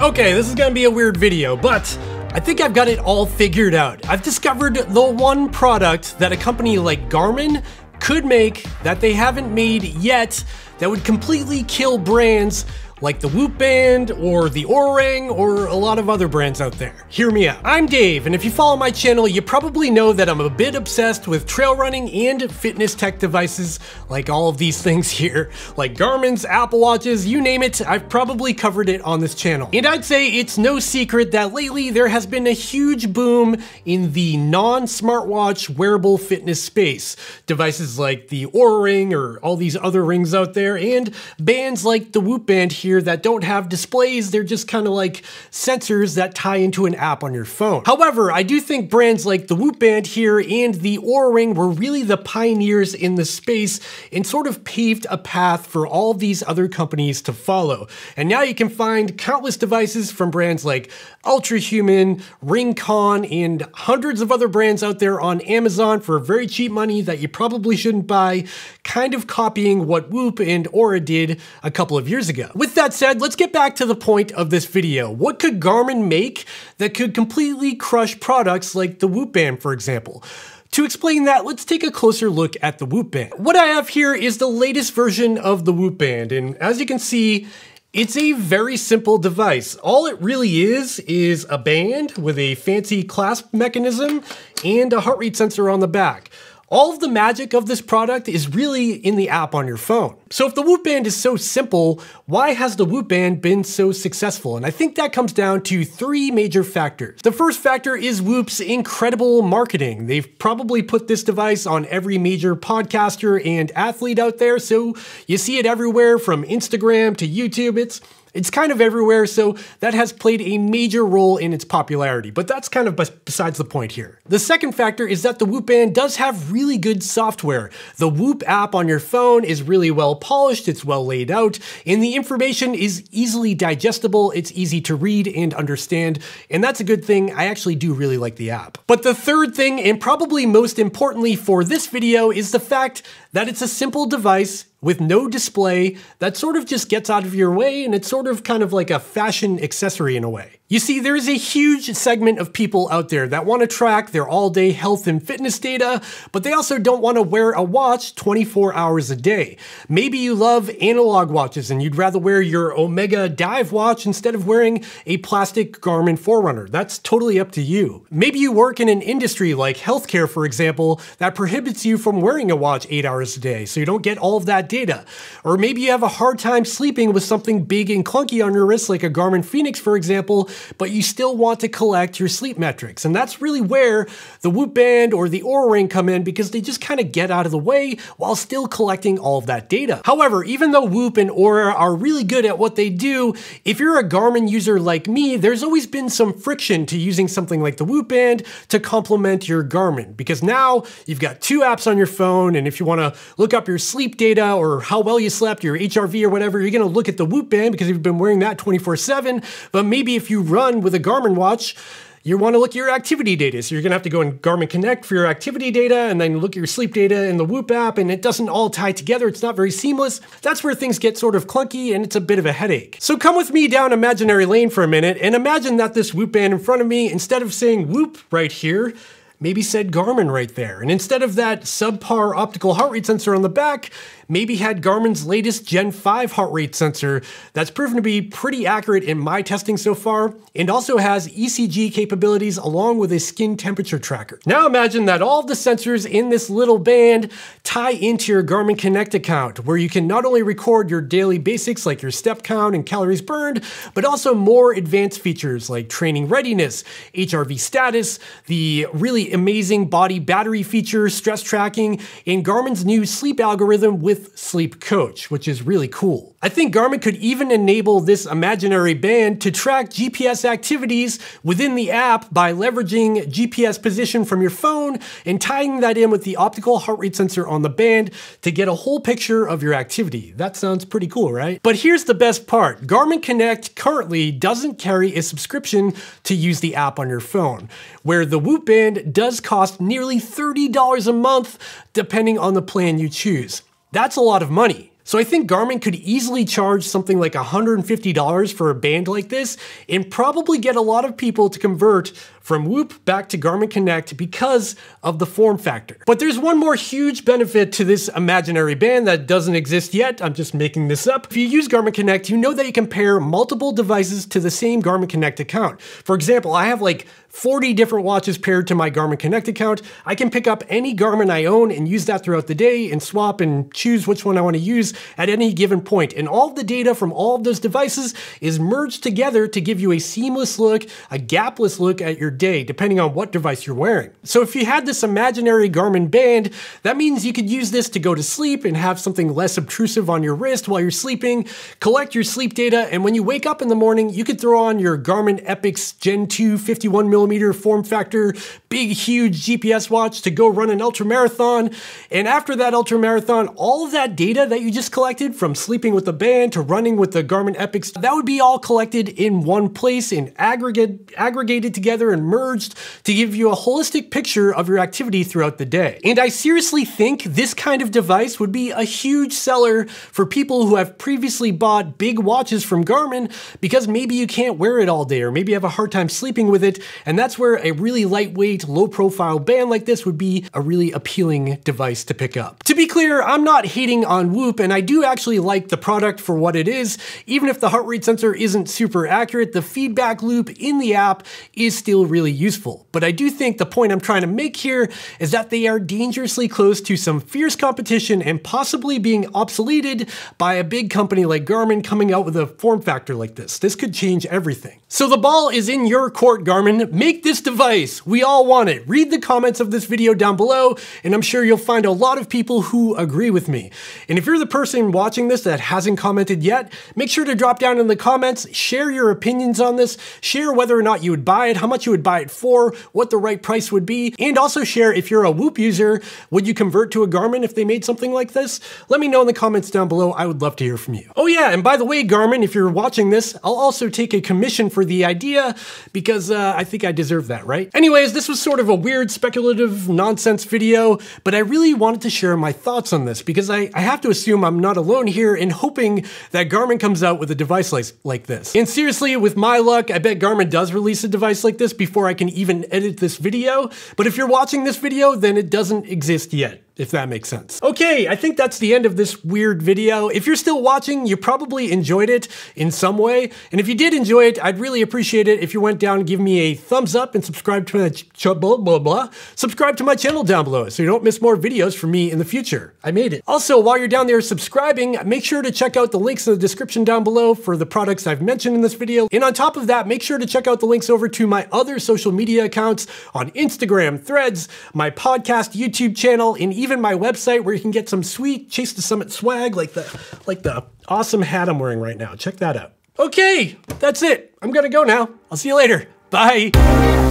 Okay, this is gonna be a weird video, but I think I've got it all figured out. I've discovered the one product that a company like Garmin could make that they haven't made yet that would completely kill brands like the Whoop Band or the Oura Ring or a lot of other brands out there. Hear me out. I'm Dave, and if you follow my channel, you probably know that I'm a bit obsessed with trail running and fitness tech devices, like all of these things here, like Garmin's, Apple Watches, you name it, I've probably covered it on this channel. And I'd say it's no secret that lately there has been a huge boom in the non-smartwatch wearable fitness space. Devices like the Oura Ring or all these other rings out there, and bands like the Whoop Band here that don't have displays. They're just kind of like sensors that tie into an app on your phone. However, I do think brands like the Whoop Band here and the Oura Ring were really the pioneers in the space and sort of paved a path for all these other companies to follow. And now you can find countless devices from brands like Ultrahuman, Ringcon, and hundreds of other brands out there on Amazon for very cheap money that you probably shouldn't buy, kind of copying what Whoop and Oura did a couple of years ago. With that said, let's get back to the point of this video. What could Garmin make that could completely crush products like the Whoop Band, for example? To explain that, let's take a closer look at the Whoop Band. What I have here is the latest version of the Whoop Band, and as you can see, it's a very simple device. All it really is a band with a fancy clasp mechanism and a heart rate sensor on the back. All of the magic of this product is really in the app on your phone. So if the Whoop Band is so simple, why has the Whoop Band been so successful? And I think that comes down to three major factors. The first factor is Whoop's incredible marketing. They've probably put this device on every major podcaster and athlete out there, so you see it everywhere from Instagram to YouTube. It's kind of everywhere, so that has played a major role in its popularity, but that's kind of besides the point here. The second factor is that the Whoop Band does have really good software. The Whoop app on your phone is really well polished, it's well laid out, and the information is easily digestible, it's easy to read and understand, and that's a good thing. I actually do really like the app. But the third thing, and probably most importantly for this video, is the fact that it's a simple device with no display that sort of just gets out of your way, and it's sort of kind of like a fashion accessory in a way. You see, there is a huge segment of people out there that want to track their all-day health and fitness data, but they also don't want to wear a watch 24 hours a day. Maybe you love analog watches and you'd rather wear your Omega dive watch instead of wearing a plastic Garmin Forerunner. That's totally up to you. Maybe you work in an industry like healthcare, for example, that prohibits you from wearing a watch 8 hours a day, so you don't get all of that data. Or maybe you have a hard time sleeping with something big and clunky on your wrist, like a Garmin Fenix, for example, but you still want to collect your sleep metrics. And that's really where the Whoop Band or the Oura Ring come in, because they just kind of get out of the way while still collecting all of that data. However, even though Whoop and Oura are really good at what they do, if you're a Garmin user like me, there's always been some friction to using something like the Whoop Band to complement your Garmin, because now you've got two apps on your phone, and if you want to look up your sleep data or how well you slept, your HRV or whatever, you're gonna look at the Whoop Band because you've been wearing that 24/7. But maybe if you run with a Garmin watch, you want to look at your activity data. So you're going to have to go in Garmin Connect for your activity data and then look at your sleep data in the Whoop app, and it doesn't all tie together. It's not very seamless. That's where things get sort of clunky and it's a bit of a headache. So come with me down imaginary lane for a minute and imagine that this Whoop Band in front of me, instead of saying Whoop right here, maybe said Garmin right there. And instead of that subpar optical heart rate sensor on the back, maybe had Garmin's latest Gen 5 heart rate sensor that's proven to be pretty accurate in my testing so far, and also has ECG capabilities along with a skin temperature tracker. Now imagine that all of the sensors in this little band tie into your Garmin Connect account, where you can not only record your daily basics like your step count and calories burned, but also more advanced features like training readiness, HRV status, the really amazing body battery feature, stress tracking, and Garmin's new sleep algorithm with Sleep Coach, which is really cool. I think Garmin could even enable this imaginary band to track GPS activities within the app by leveraging GPS position from your phone and tying that in with the optical heart rate sensor on the band to get a whole picture of your activity. That sounds pretty cool, right? But here's the best part. Garmin Connect currently doesn't carry a subscription to use the app on your phone, where the Whoop Band does cost nearly $30 a month, depending on the plan you choose. That's a lot of money. So I think Garmin could easily charge something like $150 for a band like this and probably get a lot of people to convert from Whoop back to Garmin Connect because of the form factor. But there's one more huge benefit to this imaginary band that doesn't exist yet. I'm just making this up. If you use Garmin Connect, you know that you can pair multiple devices to the same Garmin Connect account. For example, I have like 40 different watches paired to my Garmin Connect account. I can pick up any Garmin I own and use that throughout the day and swap and choose which one I want to use at any given point. And all the data from all of those devices is merged together to give you a seamless look, a gapless look at your day, depending on what device you're wearing. So if you had this imaginary Garmin band, that means you could use this to go to sleep and have something less obtrusive on your wrist while you're sleeping, collect your sleep data, and when you wake up in the morning, you could throw on your Garmin Epix Gen 2 51mm form factor, big, huge GPS watch to go run an ultra marathon. And after that ultra marathon, all of that data that you just collected from sleeping with the band to running with the Garmin Epix, that would be all collected in one place and aggregated together and merged to give you a holistic picture of your activity throughout the day. And I seriously think this kind of device would be a huge seller for people who have previously bought big watches from Garmin because maybe you can't wear it all day or maybe you have a hard time sleeping with it. And that's where a really lightweight, low profile band like this would be a really appealing device to pick up. To be clear, I'm not hating on Whoop, and I do actually like the product for what it is. Even if the heart rate sensor isn't super accurate, the feedback loop in the app is still really useful. But I do think the point I'm trying to make here is that they are dangerously close to some fierce competition and possibly being obsoleted by a big company like Garmin coming out with a form factor like this. This could change everything. So the ball is in your court, Garmin. Make this device. We all want it. Read the comments of this video down below, and I'm sure you'll find a lot of people who agree with me. And if you're the person watching this that hasn't commented yet, make sure to drop down in the comments, share your opinions on this, share whether or not you would buy it, how much you would buy it for, what the right price would be, and also share if you're a Whoop user, would you convert to a Garmin if they made something like this? Let me know in the comments down below. I would love to hear from you. Oh yeah, and by the way, Garmin, if you're watching this, I'll also take a commission for the idea because I think I deserve that, right? Anyways, this was sort of a weird, speculative, nonsense video, but I really wanted to share my thoughts on this because I have to assume I'm not alone here in hoping that Garmin comes out with a device like this. And seriously, with my luck, I bet Garmin does release a device like this before I can even edit this video. But if you're watching this video, then it doesn't exist yet, if that makes sense. Okay, I think that's the end of this weird video. If you're still watching, you probably enjoyed it in some way. And if you did enjoy it, I'd really appreciate it if you went down and give me a thumbs up and subscribe to my Subscribe to my channel down below so you don't miss more videos from me in the future. I made it. Also, while you're down there subscribing, make sure to check out the links in the description down below for the products I've mentioned in this video. And on top of that, make sure to check out the links over to my other social media accounts on Instagram, Threads, my podcast, YouTube channel, and even my website where you can get some sweet Chase the Summit swag like the awesome hat I'm wearing right now. Check that out. Okay, that's it. I'm gonna go now. I'll see you later. Bye.